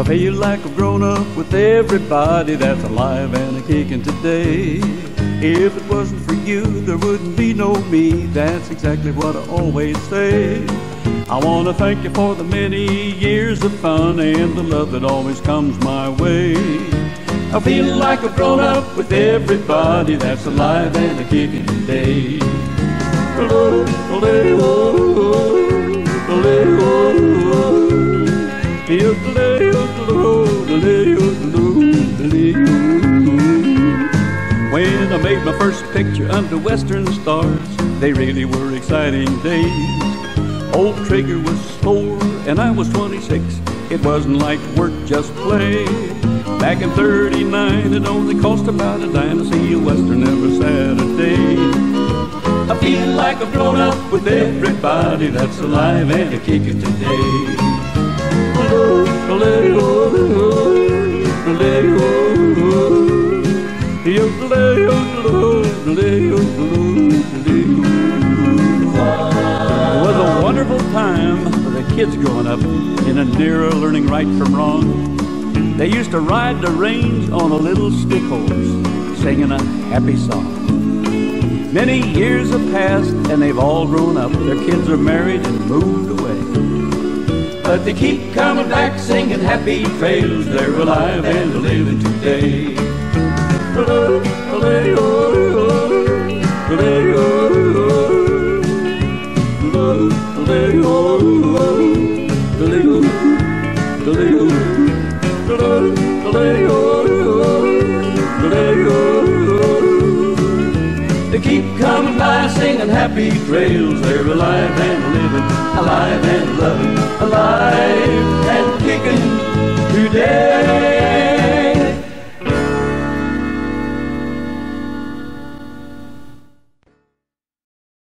I feel like I've grown up with everybody that's alive and a kicking today. If it wasn't for you, there wouldn't be no me. That's exactly what I always say. I want to thank you for the many years of fun and the love that always comes my way. I feel like I've grown up with everybody that's alive and a kicking today. When I made my first picture under Western Stars, they really were exciting days. Old Trigger was 4 and I was 26. It wasn't like work, just play. Back in 39 it only cost about a dime to see a Western every Saturday. I feel like I've grown up with everybody that's alive and a kicking today. It was a wonderful time for the kids growing up in a era learning right from wrong. They used to ride the range on a little stick horse, singing a happy song. Many years have passed and they've all grown up. Their kids are married and moved away, but they keep coming back singing happy trails. They're alive and living today. They keep coming by singing happy trails. They're alive and living, alive and loving, alive and kicking.